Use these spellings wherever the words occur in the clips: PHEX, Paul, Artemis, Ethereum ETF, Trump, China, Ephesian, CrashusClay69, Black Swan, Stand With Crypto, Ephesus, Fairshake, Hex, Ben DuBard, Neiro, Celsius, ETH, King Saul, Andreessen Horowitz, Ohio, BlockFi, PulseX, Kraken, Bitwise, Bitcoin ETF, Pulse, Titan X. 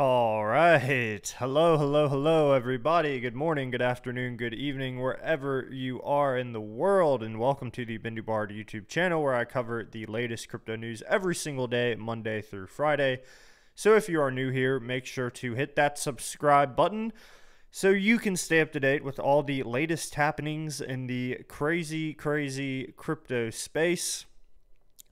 All right. Hello, hello, hello, everybody. Good morning, good afternoon, good evening, wherever you are in the world. And welcome to the Ben DuBard YouTube channel, where I cover the latest crypto news every single day, Monday through Friday. So if you are new here, make sure to hit that subscribe button so you can stay up to date with all the latest happenings in the crazy, crazy crypto space.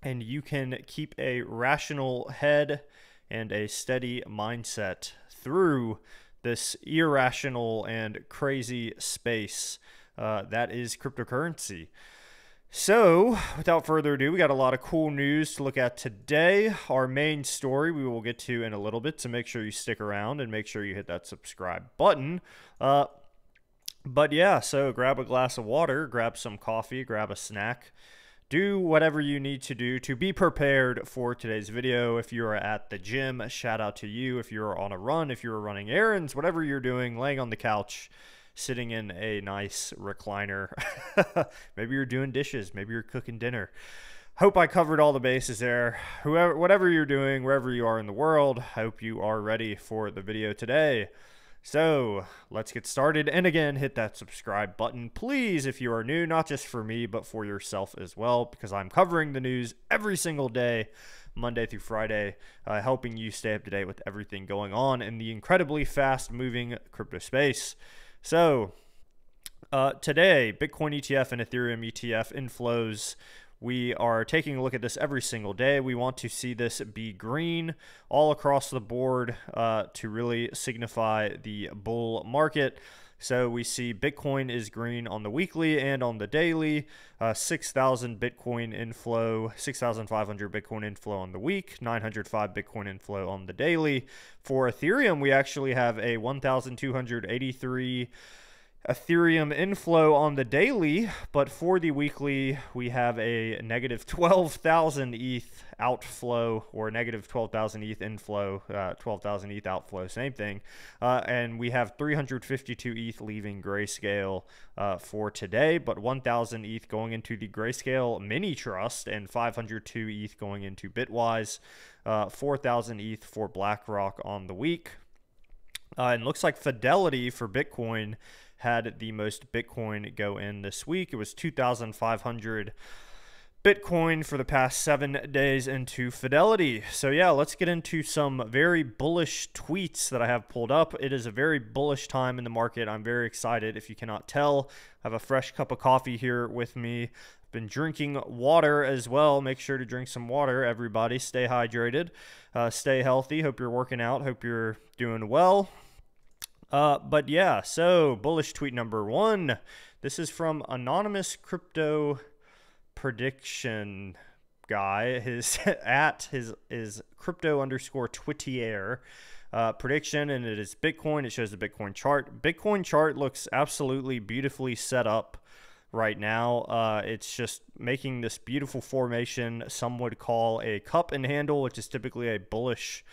And you can keep a rational head and a steady mindset through this irrational and crazy space that is cryptocurrency. So without further ado, we got a lot of cool news to look at today. Our main story we will get to in a little bit, so make sure you stick around and make sure you hit that subscribe button. But yeah, so grab a glass of water, grab some coffee, grab a snack. Do whatever you need to do to be prepared for today's video. If you are at the gym, shout out to you. If you're on a run, if you're running errands, whatever you're doing, laying on the couch, sitting in a nice recliner. Maybe you're doing dishes. Maybe you're cooking dinner. Hope I covered all the bases there. Whoever, whatever you're doing, wherever you are in the world, hope you are ready for the video today. So let's get started. And again, hit that subscribe button, please, if you are new, not just for me, but for yourself as well, because I'm covering the news every single day, Monday through Friday, helping you stay up to date with everything going on in the incredibly fast moving crypto space. So today, Bitcoin ETF and Ethereum ETF inflows. We are taking a look at this every single day. We want to see this be green all across the board to really signify the bull market. So we see Bitcoin is green on the weekly and on the daily, 6,000 Bitcoin inflow, 6,500 Bitcoin inflow on the week, 905 Bitcoin inflow on the daily. For Ethereum, we actually have a 1,283 Ethereum inflow on the daily, but for the weekly, we have a negative 12,000 ETH outflow, or negative 12,000 ETH inflow, 12,000 ETH outflow, same thing. And we have 352 ETH leaving Grayscale for today, but 1,000 ETH going into the Grayscale mini trust and 502 ETH going into Bitwise, 4,000 ETH for BlackRock on the week. And looks like Fidelity for Bitcoin had the most Bitcoin go in this week. It was 2,500 Bitcoin for the past 7 days into Fidelity. So yeah, let's get into some very bullish tweets that I have pulled up. It is a very bullish time in the market. I'm very excited. If you cannot tell, I have a fresh cup of coffee here with me. I've been drinking water as well. Make sure to drink some water, everybody. Stay hydrated, stay healthy. Hope you're working out. Hope you're doing well. But yeah, so bullish tweet number one. This is from anonymous crypto prediction guy. His at his is crypto _ Twitter prediction, and it is Bitcoin. It shows the Bitcoin chart. Bitcoin chart looks absolutely beautifully set up right now. It's just making this beautiful formation. Some would call a cup and handle, which is typically a bullish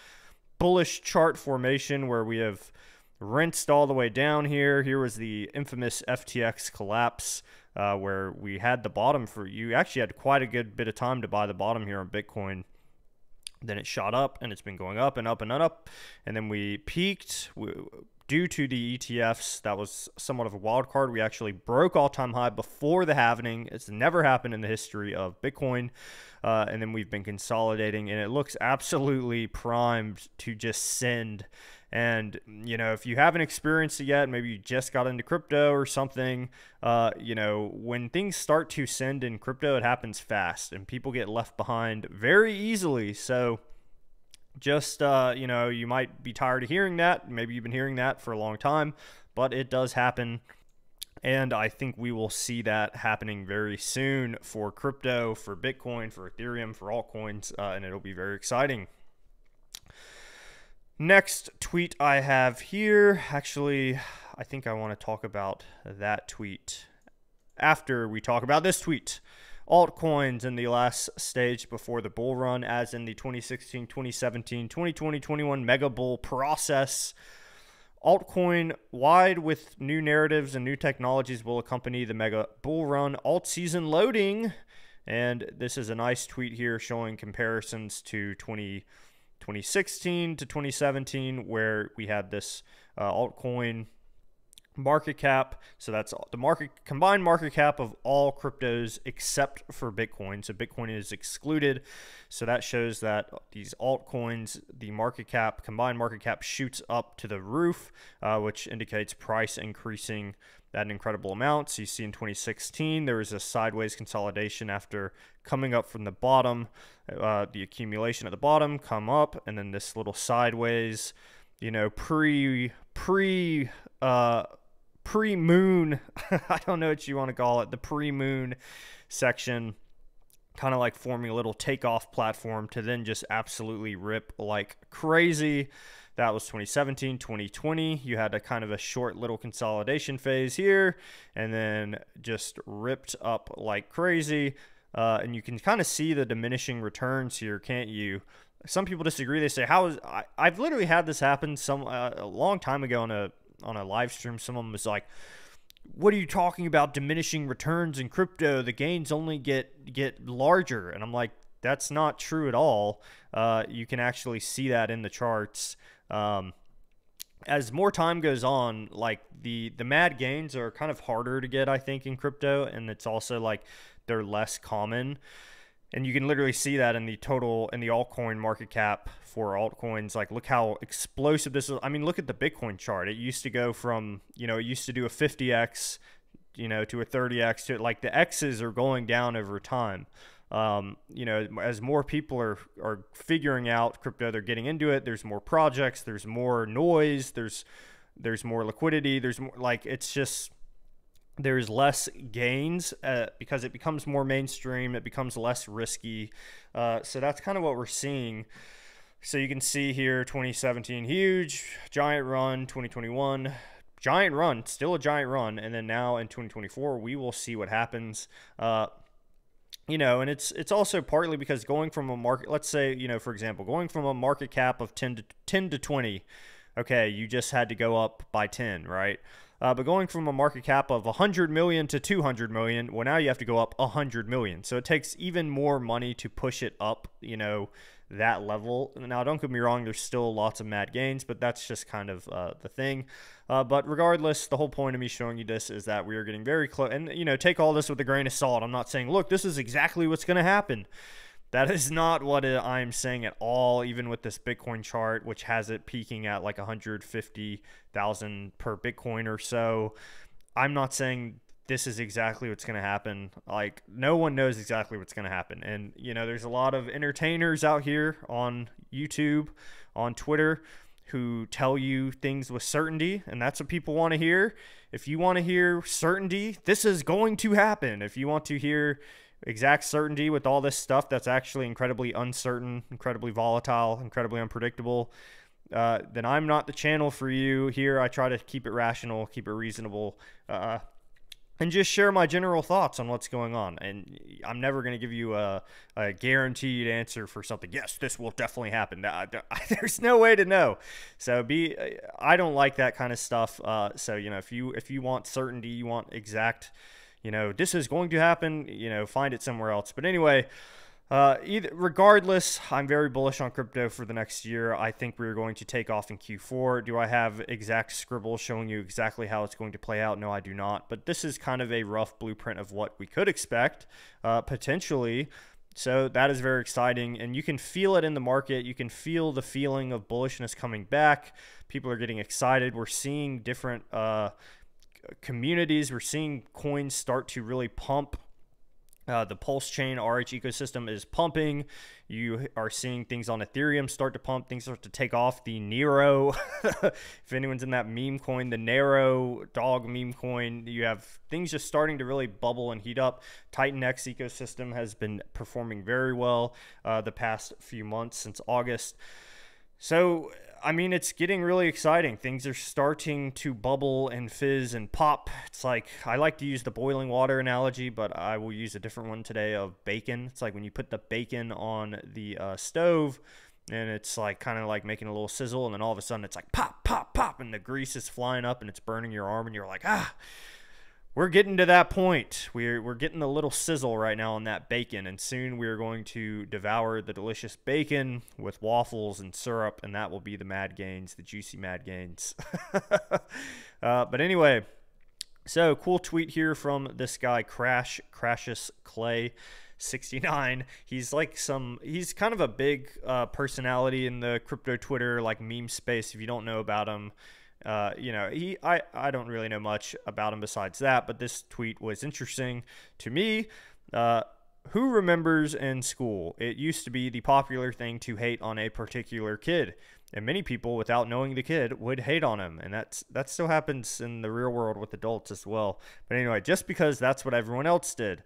chart formation where we have rinsed all the way down here. Here was the infamous FTX collapse where we had the bottom for you. Actually had quite a good bit of time to buy the bottom here on Bitcoin. Then it shot up and it's been going up and up and up. And then we peaked due to the ETFs. That was somewhat of a wild card. We actually broke all-time high before the halvening. It's never happened in the history of Bitcoin. And then we've been consolidating, and it looks absolutely primed to just send. And, you know, if you haven't experienced it yet, maybe you just got into crypto or something, you know, when things start to send in crypto, it happens fast and people get left behind very easily. So just, you know, you might be tired of hearing that. Maybe you've been hearing that for a long time, but it does happen. And I think we will see that happening very soon for crypto, for Bitcoin, for Ethereum, for altcoins, and it'll be very exciting. Next tweet I have here, actually, I think I want to talk about that tweet after we talk about this tweet. Altcoins in the last stage before the bull run, as in the 2016, 2017, 2020, 21 mega bull process. Altcoin wide with new narratives and new technologies will accompany the mega bull run. Alt season loading. And this is a nice tweet here showing comparisons to 2020. 2016 to 2017, where we had this altcoin market cap. So that's the combined market cap of all cryptos except for Bitcoin. So Bitcoin is excluded. So that shows that these altcoins, the market cap, combined market cap shoots up to the roof, which indicates price increasing at an incredible amount. So you see in 2016, there was a sideways consolidation after coming up from the bottom, the accumulation at the bottom, come up, and then this little sideways, you know, pre-moon, I don't know what you want to call it, the pre-moon section, kind of like forming a little takeoff platform to then just absolutely rip like crazy. That was 2017, 2020. You had a kind of a short little consolidation phase here and then just ripped up like crazy. And you can kind of see the diminishing returns here, can't you? Some people disagree. They say, how is, I've literally had this happen some a long time ago on a live stream. Someone was like, what are you talking about diminishing returns in crypto? The gains only get larger. And I'm like, that's not true at all. You can actually see that in the charts. As more time goes on, like the mad gains are kind of harder to get, I think, in crypto. And it's also like they're less common. And you can literally see that in the total, in the altcoin market cap for altcoins. Like, look how explosive this is. I mean, look at the Bitcoin chart. It used to go from, you know, it used to do a 50X, you know, to a 30X, to like the X's are going down over time. You know, as more people are figuring out crypto, they're getting into it. There's more projects, there's more noise, there's more liquidity, there's more, like, it's just, there's less gains because it becomes more mainstream, it becomes less risky. So that's kind of what we're seeing. So you can see here, 2017, huge, giant run, 2021, giant run, still a giant run. And then now in 2024, we will see what happens. You know, and it's also partly because going from a market, let's say, you know, for example, going from a market cap of 10 to 20, okay, you just had to go up by 10, right? But going from a market cap of 100 million to 200 million, well, now you have to go up 100 million. So it takes even more money to push it up, you know, that level. Now, don't get me wrong, there's still lots of mad gains, but that's just kind of the thing. But regardless, the whole point of me showing you this is that we are getting very close. And, you know, take all this with a grain of salt. I'm not saying, look, this is exactly what's going to happen. That is not what I'm saying at all, even with this Bitcoin chart, which has it peaking at like 150,000 per Bitcoin or so. I'm not saying this is exactly what's going to happen. Like, no one knows exactly what's going to happen. And, you know, there's a lot of entertainers out here on YouTube, on Twitter, who tell you things with certainty, and that's what people want to hear. If you want to hear certainty, this is going to happen. If you want to hear exact certainty with all this stuff that's actually incredibly uncertain, incredibly volatile, incredibly unpredictable, then I'm not the channel for you here. I try to keep it rational, keep it reasonable, and just share my general thoughts on what's going on. And I'm never going to give you a guaranteed answer for something. Yes, this will definitely happen. There's no way to know. So I don't like that kind of stuff. So, you know, if you want certainty, you want exact, you know, this is going to happen, you know, find it somewhere else. But anyway, regardless, I'm very bullish on crypto for the next year. I think we're going to take off in Q4. Do I have exact scribbles showing you exactly how it's going to play out? No, I do not. But this is kind of a rough blueprint of what we could expect, potentially. So that is very exciting, and you can feel it in the market. You can feel the feeling of bullishness coming back. People are getting excited. We're seeing different communities. We're seeing coins start to really pump. The PulseChain RH ecosystem is pumping. You are seeing things on Ethereum start to pump. Things start to take off. The Neiro, if anyone's in that meme coin, the Neiro dog meme coin, you have things just starting to really bubble and heat up. Titan X ecosystem has been performing very well the past few months since August. So, I mean, it's getting really exciting. Things are starting to bubble and fizz and pop. It's like, I like to use the boiling water analogy, but I will use a different one today of bacon. It's like when you put the bacon on the stove, and it's like kind of like making a little sizzle, and then all of a sudden it's like pop, pop, pop, and the grease is flying up and it's burning your arm, and you're like, ah. We're getting to that point. We're getting a little sizzle right now on that bacon, and soon we're going to devour the delicious bacon with waffles and syrup, and that will be the mad gains, the juicy mad gains. But anyway, so cool tweet here from this guy, CrashusClay69. He's kind of a big personality in the crypto Twitter, like, meme space. If you don't know about him, you know, I don't really know much about him besides that, but this tweet was interesting to me. Who remembers in school? It used to be the popular thing to hate on a particular kid, and many people, without knowing the kid, would hate on him. And that still happens in the real world with adults as well. But anyway, just because that's what everyone else did.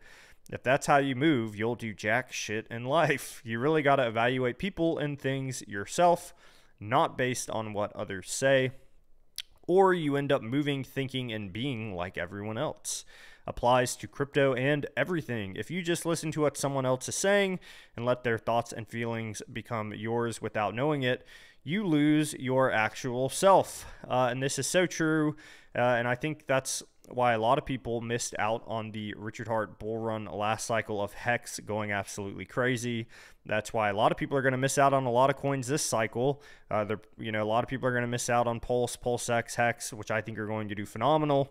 If that's how you move, you'll do jack shit in life. You really got to evaluate people and things yourself, not based on what others say. Or you end up moving, thinking, and being like everyone else. Applies to crypto and everything. If you just listen to what someone else is saying and let their thoughts and feelings become yours without knowing it, you lose your actual self. And this is so true. And I think that's why a lot of people missed out on the Richard Hart bull run last cycle of Hex going absolutely crazy. That's why a lot of people are going to miss out on a lot of coins this cycle. You know, a lot of people are going to miss out on Pulse, PulseX, Hex, which I think are going to do phenomenal.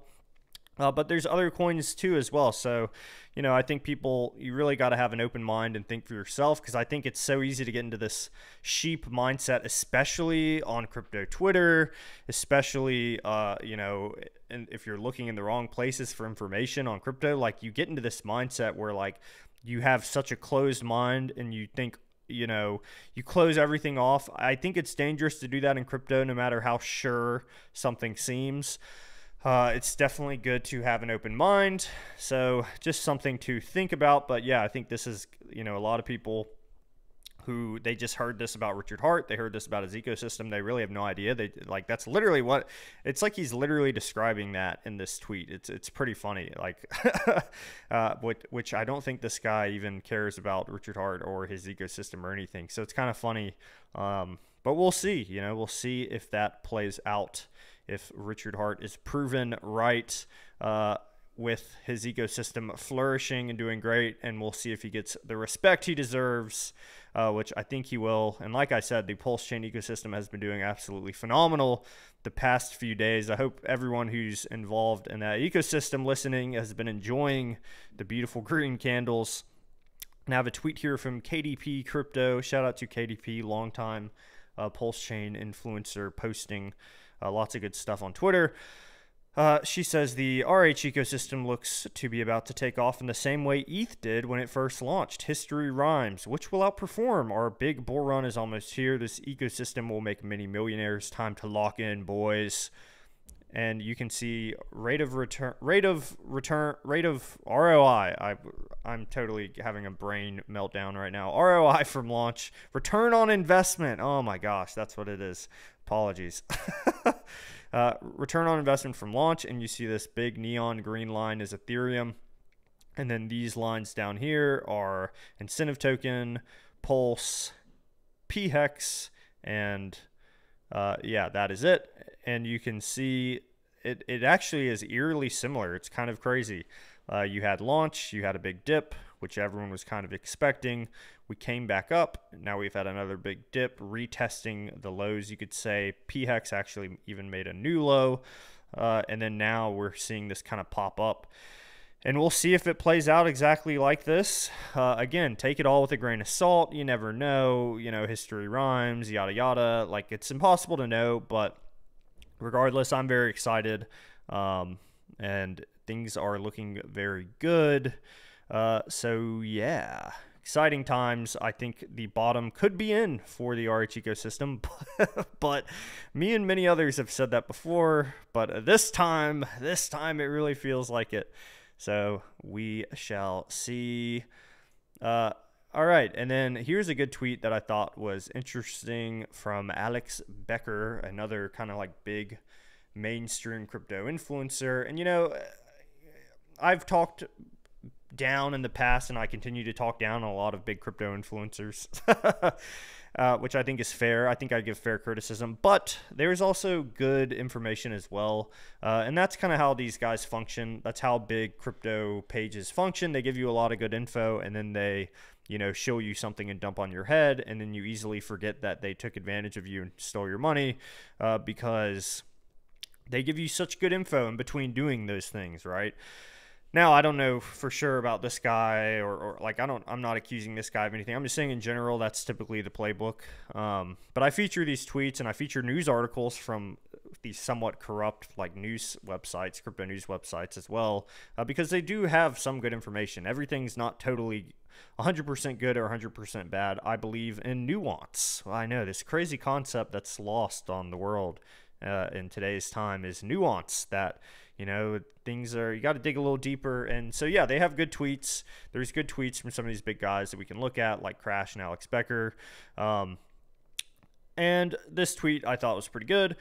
But there's other coins too as well. So, you know, I think people, you really got to have an open mind and think for yourself, because I think it's so easy to get into this sheep mindset, especially on crypto Twitter, especially, you know, and if you're looking in the wrong places for information on crypto, like, you get into this mindset where, like, you have such a closed mind and you think, you know, you close everything off. I think it's dangerous to do that in crypto, no matter how sure something seems. It's definitely good to have an open mind. So just something to think about. But yeah, I think this is, you know, a lot of people who, they just heard this about Richard Hart. They heard this about his ecosystem. They really have no idea. They, like, that's literally what it's like. He's literally describing that in this tweet. It's pretty funny. Like, which I don't think this guy even cares about Richard Hart or his ecosystem or anything. So it's kind of funny. But we'll see, you know, we'll see if that plays out. If Richard Hart is proven right with his ecosystem flourishing and doing great, and we'll see if he gets the respect he deserves, which I think he will. And like I said, the PulseChain ecosystem has been doing absolutely phenomenal the past few days. I hope everyone who's involved in that ecosystem listening has been enjoying the beautiful green candles. And I have a tweet here from KDP Crypto. Shout out to KDP, longtime PulseChain influencer, posting lots of good stuff on Twitter. She says the RH ecosystem looks to be about to take off in the same way ETH did when it first launched. History rhymes. Which will outperform? Our big bull run is almost here. This ecosystem will make many millionaires. Time to lock in, boys. And you can see rate of ROI. I'm totally having a brain meltdown right now. ROI from launch, return on investment. Oh my gosh, that's what it is. Apologies. Return on investment from launch, and you see this big neon green line is Ethereum, and then these lines down here are incentive token, Pulse, PHEX, and yeah, that is it. And you can see it actually is eerily similar. It's kind of crazy. You had launch, you had a big dip, which everyone was kind of expecting. We came back up. Now we've had another big dip, retesting the lows, you could say. PHEX actually even made a new low. And then now we're seeing this kind of pop up. And we'll see if it plays out exactly like this. Again, take it all with a grain of salt. You never know. You know, history rhymes, yada, yada. Like, it's impossible to know. But regardless, I'm very excited. And things are looking very good. So yeah, exciting times. I think the bottom could be in for the RH ecosystem, but me and many others have said that before, but this time it really feels like it. So we shall see. All right, and then here's a good tweet that I thought was interesting from Alex Becker, another kind of like big mainstream crypto influencer. And you know, I've talked down in the past, and I continue to talk down on a lot of big crypto influencers, which I think is fair. I think I give fair criticism, but there's also good information as well. And that's kind of how these guys function. That's how big crypto pages function. They give you a lot of good info, and then they, you know, show you something and dump on your head, and then you easily forget that they took advantage of you and stole your money, because they give you such good info in between doing those things, right? Now, I don't know for sure about this guy, or like, I'm not accusing this guy of anything. I'm just saying in general, that's typically the playbook. But I feature these tweets, and I feature news articles from these somewhat corrupt, like, news websites, crypto news websites as well, because they do have some good information. Everything's not totally 100% good or 100% bad. I believe in nuance. Well, I know this crazy concept that's lost on the world in today's time is nuance, that, you know, things are, you got to dig a little deeper. And so, yeah, they have good tweets. There's good tweets from some of these big guys that we can look at, like Crash and Alex Becker. And this tweet I thought was pretty good.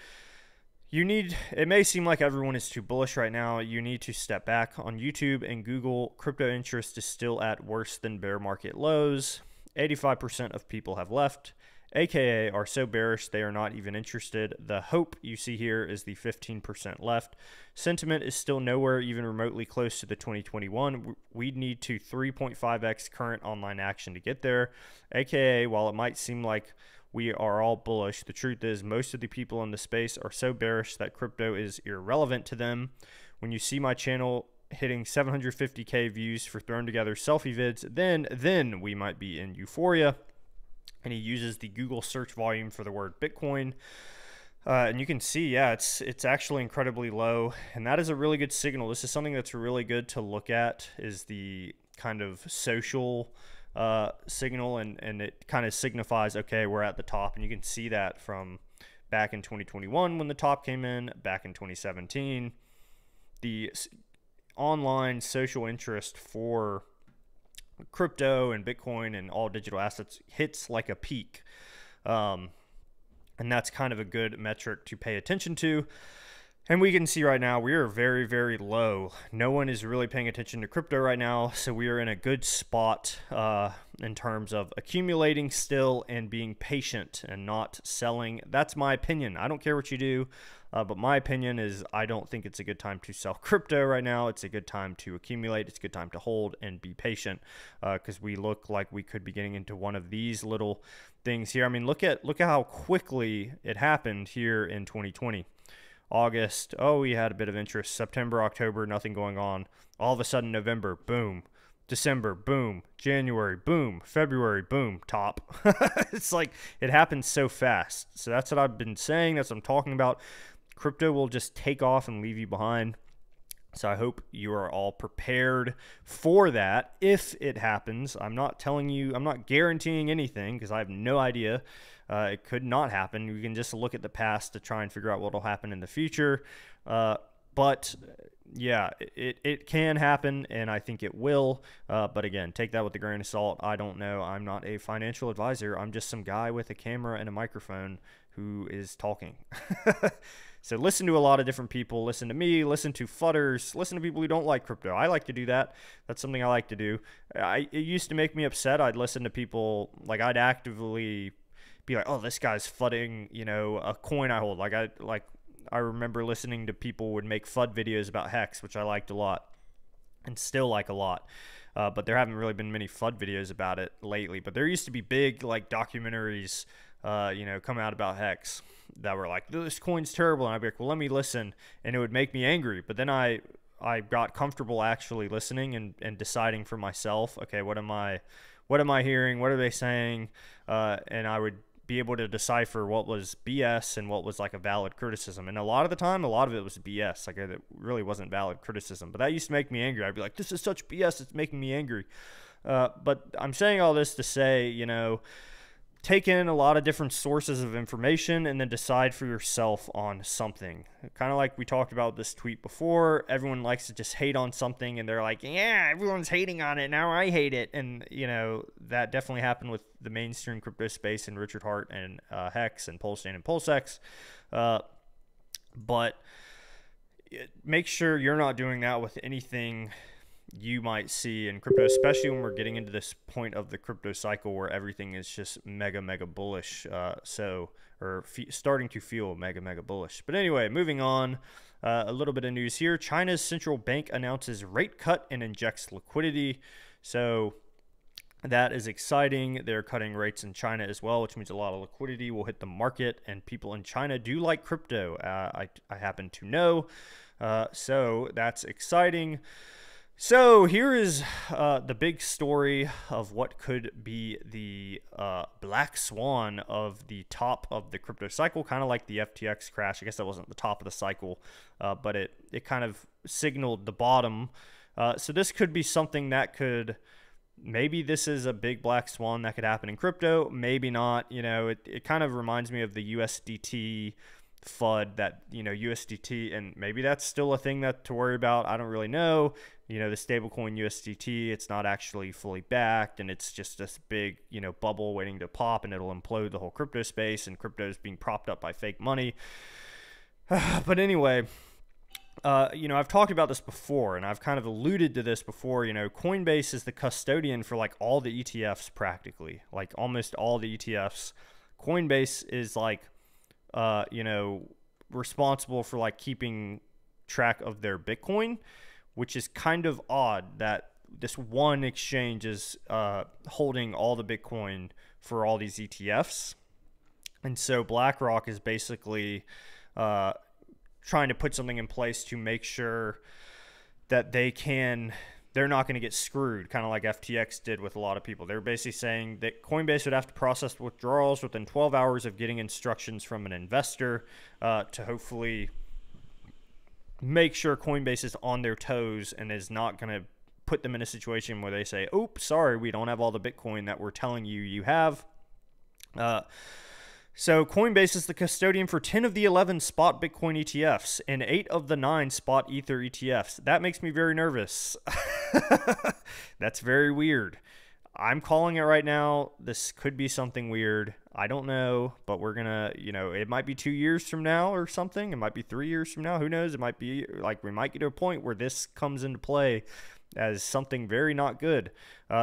It may seem like everyone is too bullish right now. You need to step back. On YouTube and Google, crypto interest is still at worse than bear market lows. 85% of people have left, AKA are so bearish they are not even interested. The hope you see here is the 15% left. Sentiment is still nowhere even remotely close to the 2021. We'd need to 3.5x current online action to get there. AKA, while it might seem like we are all bullish, the truth is most of the people in the space are so bearish that crypto is irrelevant to them. When you see my channel hitting 750k views for thrown together selfie vids, then we might be in euphoria. And he uses the Google search volume for the word Bitcoin. And you can see, yeah, it's actually incredibly low. And that is a really good signal. This is something that's really good to look at, is the kind of social signal. And it kind of signifies, okay, we're at the top. And you can see that from back in 2021 when the top came in, back in 2017. The online social interest for crypto and Bitcoin and all digital assets hits like a peak, and that's kind of a good metric to pay attention to. And we can see right now we are very, very low. No one is really paying attention to crypto right now, so we are in a good spot in terms of accumulating still and being patient and not selling. That's my opinion. I don't care what you do, but my opinion is I don't think it's a good time to sell crypto right now. It's a good time to accumulate. It's a good time to hold and be patient, because we look like we could be getting into one of these little things here. I mean, look at how quickly it happened here in 2020. August, oh, we had a bit of interest. September, October, nothing going on. All of a sudden, November, boom. December, boom. January, boom. February, boom. Top. It's like it happens so fast. So that's what I've been saying. That's what I'm talking about. Crypto will just take off and leave you behind. So I hope you are all prepared for that if it happens. I'm not telling you, I'm not guaranteeing anything, because I have no idea. It could not happen. We can just look at the past to try and figure out what will happen in the future. But yeah, it can happen, and I think it will. But again, take that with a grain of salt. I don't know. I'm not a financial advisor. I'm just some guy with a camera and a microphone who is talking. So listen to a lot of different people. Listen to me, listen to fudders, listen to people who don't like crypto. I like to do that. That's something I like to do. It used to make me upset. I'd listen to people, like I'd actively be like, oh, this guy's fudding, you know, a coin I hold. I remember listening to people would make FUD videos about Hex, which I liked a lot and still like a lot. But there haven't really been many FUD videos about it lately. But there used to be big, like, documentaries, you know, come out about Hex that were like, this coin's terrible. And I'd be like, well, let me listen. And it would make me angry. But then I got comfortable actually listening and deciding for myself, okay, what am I hearing? What are they saying? And I would be able to decipher what was BS and what was like a valid criticism. And a lot of the time, a lot of it was BS. Like, it really wasn't valid criticism, but that used to make me angry. I'd be like, this is such BS. It's making me angry. But I'm saying all this to say, you know, take in a lot of different sources of information and then decide for yourself on something. Kind of like we talked about this tweet before, everyone likes to just hate on something, and they're like, yeah, everyone's hating on it, now I hate it. And, you know, that definitely happened with the mainstream crypto space and Richard Hart and Hex and PulseChain and PulseX. But make sure you're not doing that with anything you might see in crypto, especially when we're getting into this point of the crypto cycle where everything is just mega bullish, starting to feel mega bullish. But anyway, moving on, a little bit of news here. China's central bank announces rate cut and injects liquidity, so that is exciting. They're cutting rates in China as well, which means a lot of liquidity will hit the market, and people in China do like crypto, I happen to know, so that's exciting. So here is the big story of what could be the black swan of the top of the crypto cycle, kind of like the FTX crash. I guess that wasn't the top of the cycle, but it kind of signaled the bottom. So this could be something that could, maybe this is a big black swan that could happen in crypto, maybe not. You know, it kind of reminds me of the USDT FUD, that, you know, USDT, and maybe that's still a thing that to worry about. I don't really know. You know, the stablecoin USDT, it's not actually fully backed, and it's just this big, you know, bubble waiting to pop, and it'll implode the whole crypto space, and crypto is being propped up by fake money. But anyway, you know, I've talked about this before, and I've kind of alluded to this before. You know, Coinbase is the custodian for like all the ETFs, practically, like almost all the ETFs. Coinbase is like, you know, responsible for like keeping track of their Bitcoin, which is kind of odd that this one exchange is holding all the Bitcoin for all these ETFs. And so BlackRock is basically trying to put something in place to make sure that they're not going to get screwed, kind of like FTX did with a lot of people. They're basically saying that Coinbase would have to process withdrawals within 12 hours of getting instructions from an investor, to hopefully make sure Coinbase is on their toes and is not going to put them in a situation where they say, oops, sorry, we don't have all the Bitcoin that we're telling you have. So Coinbase is the custodian for 10 of the 11 spot Bitcoin ETFs and 8 of the 9 spot Ether ETFs. That makes me very nervous. That's very weird. I'm calling it right now. This could be something weird. I don't know, but we're going to, you know, it might be 2 years from now or something. It might be 3 years from now. Who knows? It might be like, we might get to a point where this comes into play as something very not good.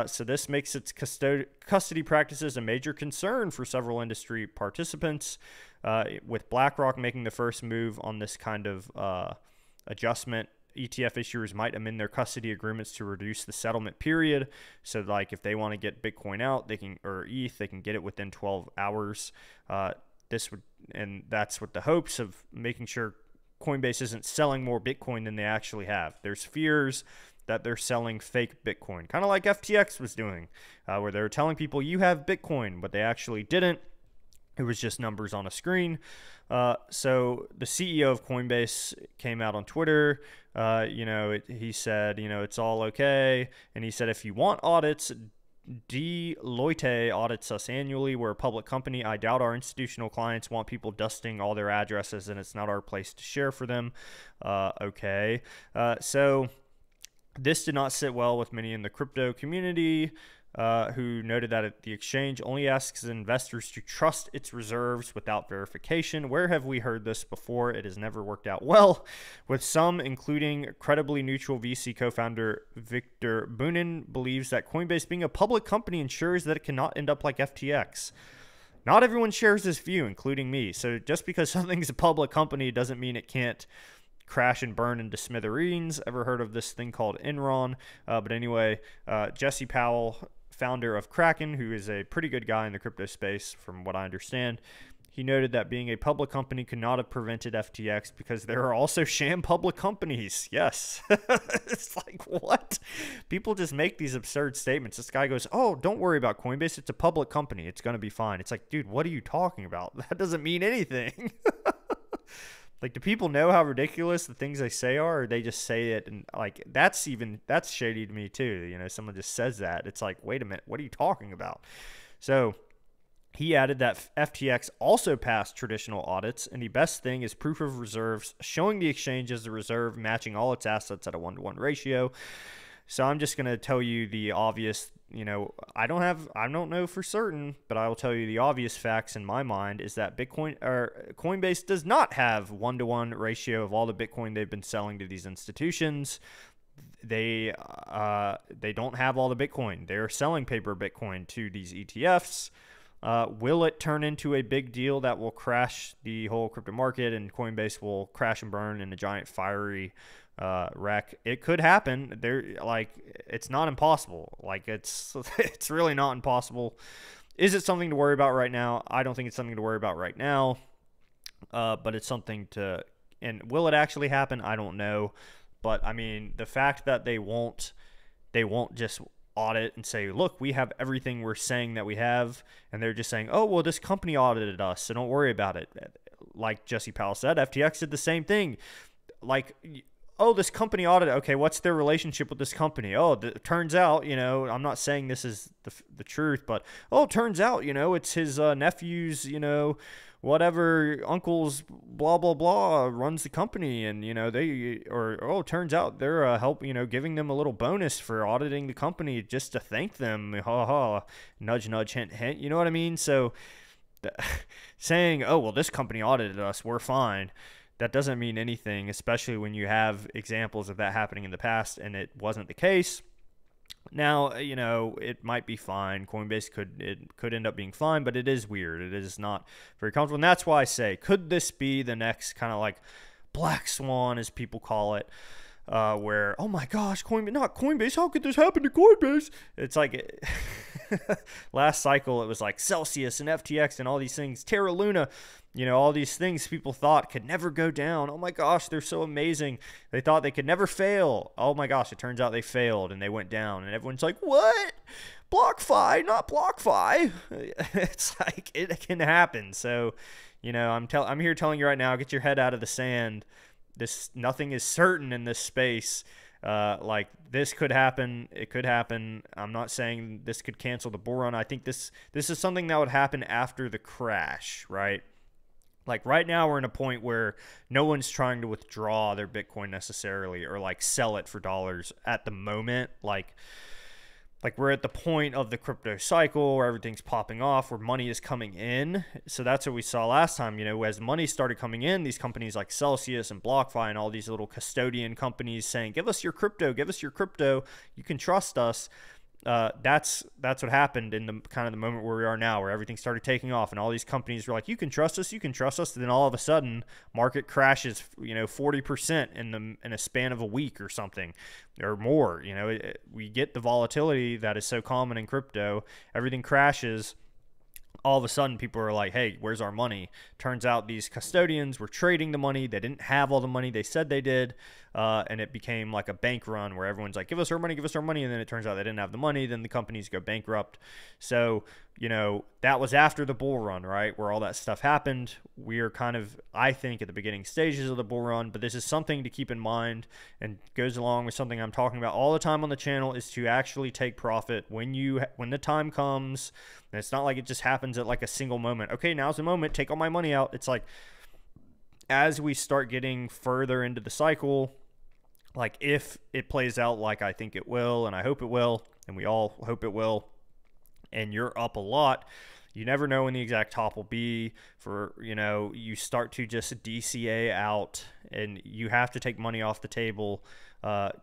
So this makes its custody practices a major concern for several industry participants, with BlackRock making the first move on this kind of adjustment. ETF issuers might amend their custody agreements to reduce the settlement period. So like if they want to get Bitcoin out, they can, or ETH, they can get it within 12 hours. This would, and that's with the hopes of making sure Coinbase isn't selling more Bitcoin than they actually have. There's fears that they're selling fake Bitcoin, kind of like FTX was doing, where they were telling people you have Bitcoin, but they actually didn't. It was just numbers on a screen. So the CEO of Coinbase came out on Twitter. You know, he said, you know, it's all okay. And he said, if you want audits, Deloitte audits us annually. We're a public company. I doubt our institutional clients want people dusting all their addresses, and it's not our place to share for them. Okay. So this did not sit well with many in the crypto community, who noted that the exchange only asks investors to trust its reserves without verification. Where have we heard this before? It has never worked out well, with some, including credibly neutral VC co-founder Victor Bunin, believes that Coinbase being a public company ensures that it cannot end up like FTX. Not everyone shares this view, including me. So just because something's a public company doesn't mean it can't crash and burn into smithereens. Ever heard of this thing called Enron? But anyway, Jesse Powell, founder of Kraken, who is a pretty good guy in the crypto space from what I understand, he noted that being a public company could not have prevented FTX because there are also sham public companies. Yes. It's like, what? People just make these absurd statements. This guy goes, oh, don't worry about Coinbase. It's a public company. It's going to be fine. It's like, dude, what are you talking about? That doesn't mean anything. Like, do people know how ridiculous the things they say are, or they just say it? And like, that's shady to me too. You know, someone just says that. It's like, wait a minute, what are you talking about? So he added that FTX also passed traditional audits, and the best thing is proof of reserves, showing the exchange as the reserve, matching all its assets at a 1-to-1 ratio. So I'm just going to tell you the obvious, you know, I don't know for certain, but I will tell you the obvious facts in my mind is that Coinbase does not have 1-to-1 ratio of all the Bitcoin they've been selling to these institutions. they don't have all the Bitcoin. They're selling paper Bitcoin to these ETFs. Will it turn into a big deal that will crash the whole crypto market and Coinbase will crash and burn in a giant fiery wreck? It could happen. There, like, it's not impossible. Like, it's really not impossible. Is it something to worry about right now? I don't think it's something to worry about right now. But it's something to, and will it actually happen? I don't know. But I mean, the fact that they won't just audit and say, look, we have everything we're saying that we have, and they're just saying, oh, well, this company audited us, so don't worry about it. Like Jesse Powell said, FTX did the same thing. Like, oh, this company audited. Okay, what's their relationship with this company? Oh, it turns out, you know, I'm not saying this is the truth, but, oh, it turns out, you know, it's his nephew's, you know, whatever uncle's blah blah blah runs the company, and you know they, or oh, turns out they're help, you know, giving them a little bonus for auditing the company just to thank them, ha ha, nudge nudge, hint hint, you know what I mean? So saying, oh, well, this company audited us, we're fine, that doesn't mean anything, especially when you have examples of that happening in the past and it wasn't the case. Now, you know, it might be fine. Coinbase could end up being fine, but it is weird. It is not very comfortable. And that's why I say, could this be the next kind of like black swan, as people call it, where, oh my gosh, Coinbase, not Coinbase, how could this happen to Coinbase? It's like last cycle, it was like Celsius and FTX and all these things, Terra Luna, you know, all these things people thought could never go down. Oh my gosh, they're so amazing. They thought they could never fail. Oh my gosh, it turns out they failed and they went down. And everyone's like, what? BlockFi, not BlockFi. It's like, it can happen. So, you know, I'm here telling you right now, get your head out of the sand. This, nothing is certain in this space. Like, this could happen. It could happen. I'm not saying this could cancel the bull run. I think this is something that would happen after the crash, right? Like, right now we're in a point where no one's trying to withdraw their Bitcoin necessarily, or like sell it for dollars at the moment. Like we're at the point of the crypto cycle where everything's popping off, where money is coming in. So that's what we saw last time. You know, as money started coming in, these companies like Celsius and BlockFi and all these little custodian companies saying, give us your crypto, give us your crypto, you can trust us. That's what happened in the kind of the moment where we are now, where everything started taking off and all these companies were like, you can trust us, you can trust us. And then all of a sudden market crashes, you know, 40% in a span of a week or something or more. You know, we get the volatility that is so common in crypto. Everything crashes. All of a sudden people are like, hey, where's our money? Turns out these custodians were trading the money. They didn't have all the money they said they did. And it became like a bank run where everyone's like, give us our money, give us our money. And then it turns out they didn't have the money. Then the companies go bankrupt. So, you know, that was after the bull run, right? Where all that stuff happened. We are kind of, I think, at the beginning stages of the bull run, but this is something to keep in mind and goes along with something I'm talking about all the time on the channel, is to actually take profit when the time comes. And it's not like it just happens at like a single moment. Okay, now's the moment, take all my money out. It's like, as we start getting further into the cycle, like if it plays out like I think it will, and I hope it will, and we all hope it will, and you're up a lot, you never know when the exact top will be for, you know, you start to just DCA out and you have to take money off the table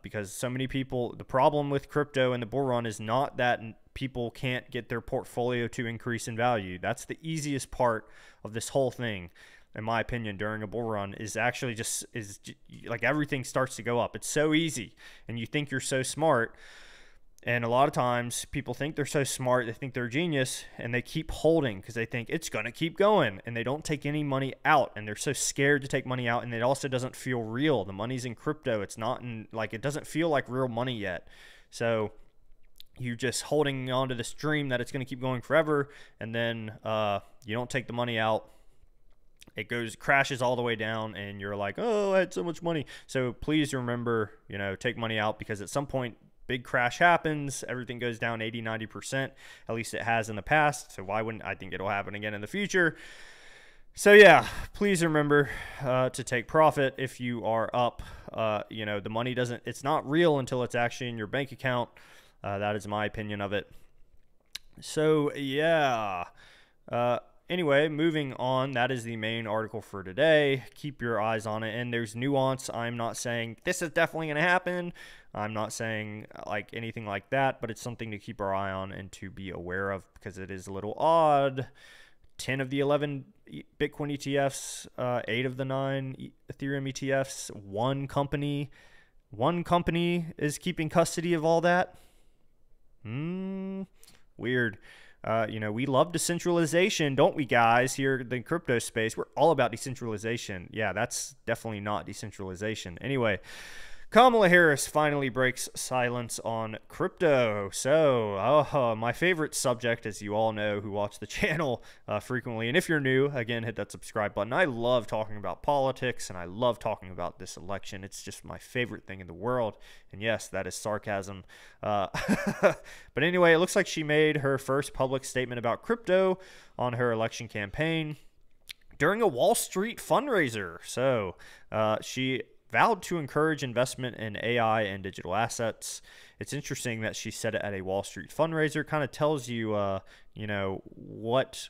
because so many people, the problem with crypto and the bull run is not that people can't get their portfolio to increase in value. That's the easiest part of this whole thing, in my opinion, during a bull run, is actually just, is like everything starts to go up. It's so easy and you think you're so smart. And a lot of times people think they're so smart, they think they're a genius, and they keep holding because they think it's going to keep going, and they don't take any money out, and they're so scared to take money out, and it also doesn't feel real. The money's in crypto. It's not in, like, it doesn't feel like real money yet. So you're just holding on to this dream that it's going to keep going forever, and then you don't take the money out. It goes, crashes all the way down, and you're like, oh, I had so much money. So please remember, you know, take money out, because at some point, big crash happens, everything goes down 80-90%, at least it has in the past. So why wouldn't I think it'll happen again in the future? So yeah, please remember to take profit if you are up. You know, the money doesn't, it's not real until it's actually in your bank account. That is my opinion of it. So yeah, anyway, moving on, that is the main article for today. Keep your eyes on it, and there's nuance. I'm not saying this is definitely going to happen. I'm not saying like anything like that, but it's something to keep our eye on and to be aware of because it is a little odd. 10 of the 11 Bitcoin ETFs, 8 of the 9 Ethereum ETFs, one company is keeping custody of all that. Weird. You know, we love decentralization, don't we, guys? Here in the crypto space, we're all about decentralization. Yeah, that's definitely not decentralization. Anyway, Kamala Harris finally breaks silence on crypto. So, my favorite subject, as you all know who watch the channel frequently. And if you're new, again, hit that subscribe button. I love talking about politics, and I love talking about this election. It's just my favorite thing in the world. And yes, that is sarcasm. But anyway, it looks like she made her first public statement about crypto on her election campaign during a Wall Street fundraiser. So, she vowed to encourage investment in AI and digital assets. It's interesting that she said it at a Wall Street fundraiser. Kind of tells you, you know, what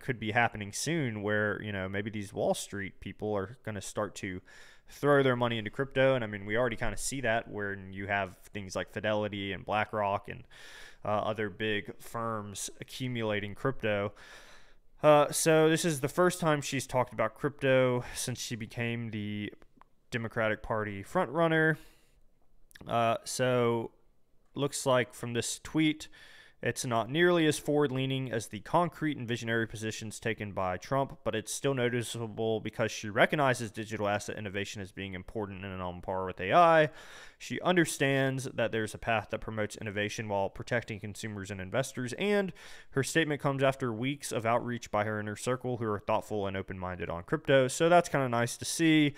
could be happening soon, where, you know, maybe these Wall Street people are going to start to throw their money into crypto. And I mean, we already kind of see that where you have things like Fidelity and BlackRock and other big firms accumulating crypto. So this is the first time she's talked about crypto since she became the Democratic Party frontrunner. So looks like from this tweet, it's not nearly as forward-leaning as the concrete and visionary positions taken by Trump, but it's still noticeable because she recognizes digital asset innovation as being important and on par with AI. She understands that there's a path that promotes innovation while protecting consumers and investors, and her statement comes after weeks of outreach by her inner circle who are thoughtful and open-minded on crypto. So that's kind of nice to see.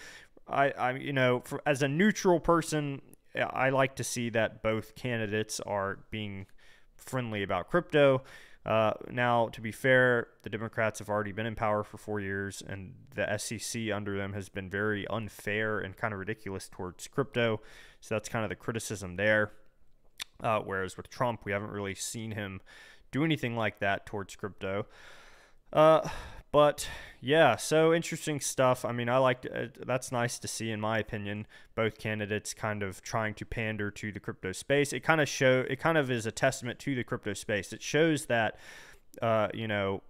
I you know, as a neutral person, I like to see that both candidates are being friendly about crypto. Now, to be fair, the Democrats have already been in power for 4 years, and the SEC under them has been very unfair and kind of ridiculous towards crypto. So that's kind of the criticism there. Whereas with Trump, we haven't really seen him do anything like that towards crypto. But yeah, so interesting stuff. I mean, I liked it. That's nice to see, in my opinion, both candidates kind of trying to pander to the crypto space. It kind of is a testament to the crypto space. It shows that, you know,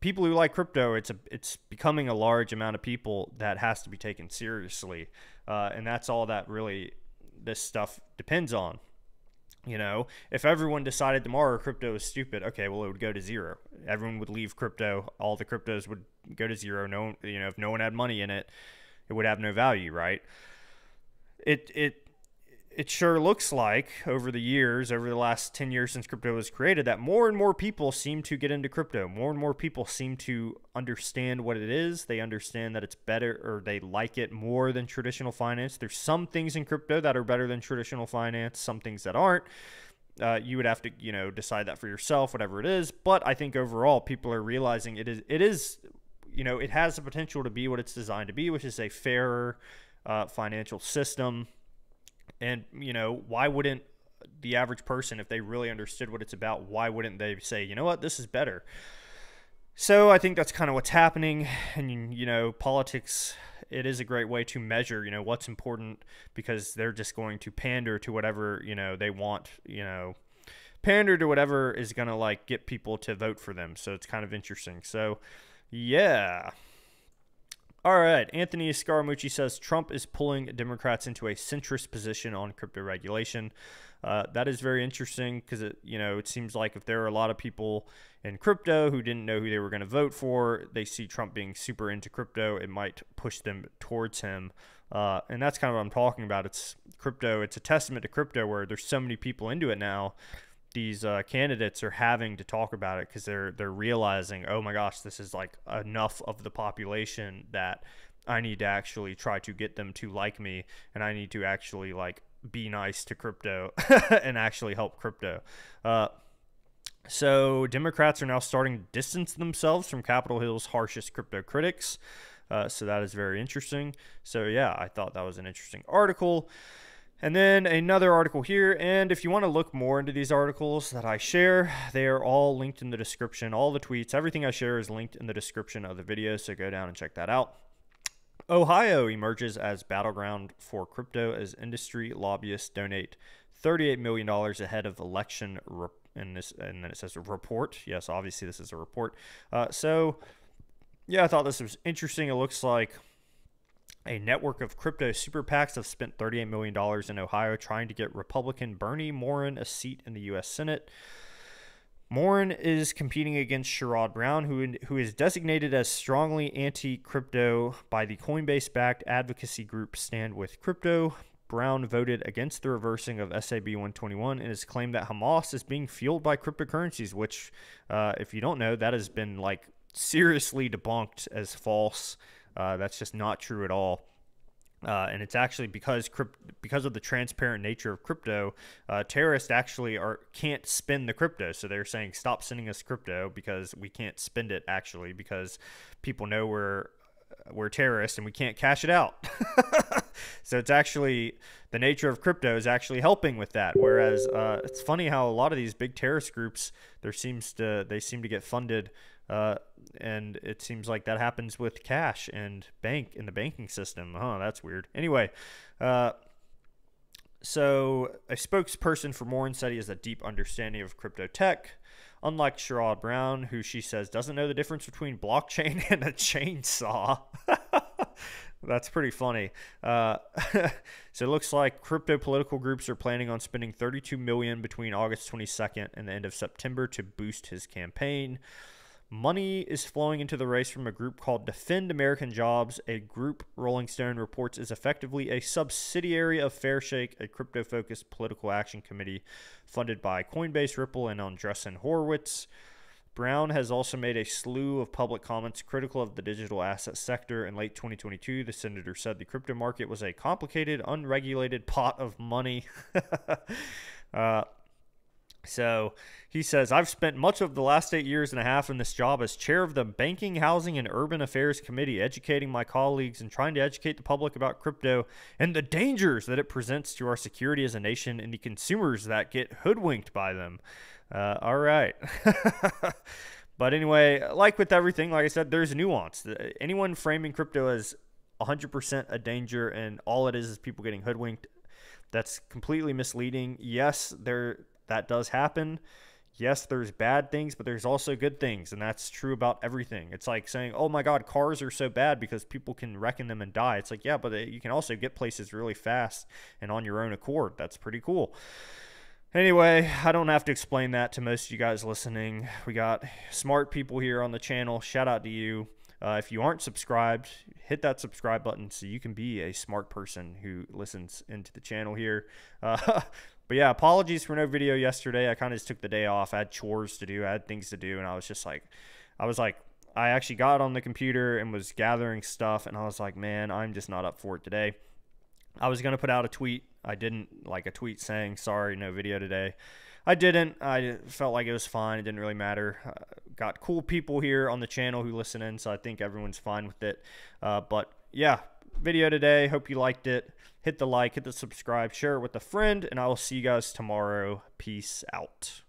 people who like crypto, it's becoming a large amount of people that has to be taken seriously. And that's all that really this stuff depends on. You know, if everyone decided tomorrow crypto is stupid, okay, well, it would go to zero. Everyone would leave crypto. All the cryptos would go to zero. No one, you know, if no one had money in it, it would have no value, right? It sure looks like over the years, over the last 10 years since crypto was created, that more and more people seem to get into crypto. More and more people seem to understand what it is. They understand that it's better, or they like it more than traditional finance. There's some things in crypto that are better than traditional finance, some things that aren't. You would have to, you know, decide that for yourself, whatever it is. But I think overall, people are realizing it is, you know, it has the potential to be what it's designed to be, which is a fairer financial system. And, you know, why wouldn't the average person, if they really understood what it's about, why wouldn't they say, you know what, this is better? So I think that's kind of what's happening. And, you know, politics, it is a great way to measure, you know, what's important, because they're just going to pander to whatever, you know, they want, you know, pander to whatever is going to, like, get people to vote for them. So it's kind of interesting. So, yeah. All right, Anthony Scaramucci says Trump is pulling Democrats into a centrist position on crypto regulation. That is very interesting because, you know, it seems like if there are a lot of people in crypto who didn't know who they were going to vote for, they see Trump being super into crypto, it might push them towards him. And that's kind of what I'm talking about. It's crypto. It's a testament to crypto where there's so many people into it now. These candidates are having to talk about it because they're realizing, oh my gosh, this is like enough of the population that I need to actually try to get them to like me, and I need to actually like be nice to crypto and actually help crypto. So Democrats are now starting to distance themselves from Capitol Hill's harshest crypto critics. So that is very interesting. So yeah, I thought that was an interesting article. And then another article here, and if you want to look more into these articles that I share, they are all linked in the description. All the tweets, everything I share is linked in the description of the video, so go down and check that out. Ohio emerges as battleground for crypto as industry lobbyists donate $38 million ahead of election, and then it says a report. Yes, obviously this is a report. So yeah, I thought this was interesting. It looks like a network of crypto super PACs have spent $38 million in Ohio trying to get Republican Bernie Morin a seat in the U.S. Senate. Morin is competing against Sherrod Brown, who is designated as strongly anti-crypto by the Coinbase-backed advocacy group Stand With Crypto. Brown voted against the reversing of SAB 121 and has claimed that Hamas is being fueled by cryptocurrencies, which, if you don't know, that has been like seriously debunked as false. That's just not true at all. And it's actually because of the transparent nature of crypto, terrorists actually can't spend the crypto. So they're saying, stop sending us crypto because we can't spend it actually, because people know we're terrorists and we can't cash it out. So it's actually, the nature of crypto is actually helping with that. Whereas it's funny how a lot of these big terrorist groups, they seem to get funded. And it seems like that happens with cash and the banking system. Huh, that's weird. Anyway, so a spokesperson for Morin said he has a deep understanding of crypto tech, unlike Sherrod Brown, who she says doesn't know the difference between blockchain and a chainsaw. That's pretty funny. So it looks like crypto political groups are planning on spending $32 million between August 22nd and the end of September to boost his campaign. Money is flowing into the race from a group called Defend American Jobs, a group Rolling Stone reports is effectively a subsidiary of Fairshake, a crypto-focused political action committee funded by Coinbase, Ripple, and Andreessen Horowitz. Brown has also made a slew of public comments critical of the digital asset sector. In late 2022, the senator said the crypto market was a complicated, unregulated pot of money. So he says, I've spent much of the last 8.5 years in this job as chair of the Banking, Housing, and Urban Affairs Committee, educating my colleagues and trying to educate the public about crypto and the dangers that it presents to our security as a nation and the consumers that get hoodwinked by them. All right. But anyway, like with everything, like I said, there's nuance. Anyone framing crypto as 100% a danger and all it is people getting hoodwinked, that's completely misleading. Yes, that does happen. Yes, there's bad things, but there's also good things, and that's true about everything. It's like saying, oh my God, cars are so bad because people can wreck in them and die. It's like, yeah, but you can also get places really fast and on your own accord. That's pretty cool. Anyway, I don't have to explain that to most of you guys listening. We got smart people here on the channel. Shout out to you. If you aren't subscribed, hit that subscribe button so you can be a smart person who listens into the channel here. But yeah, apologies for no video yesterday. I kind of just took the day off. I had chores to do. I had things to do. And I was just like, I actually got on the computer and was gathering stuff. And I was like, man, I'm just not up for it today. I was going to put out a tweet. I didn't, like a tweet saying, sorry, no video today. I didn't. I felt like it was fine. It didn't really matter. Got cool people here on the channel who listen in. So I think everyone's fine with it. But yeah, video today. Hope you liked it. Hit the like, hit the subscribe, share it with a friend, and I will see you guys tomorrow. Peace out.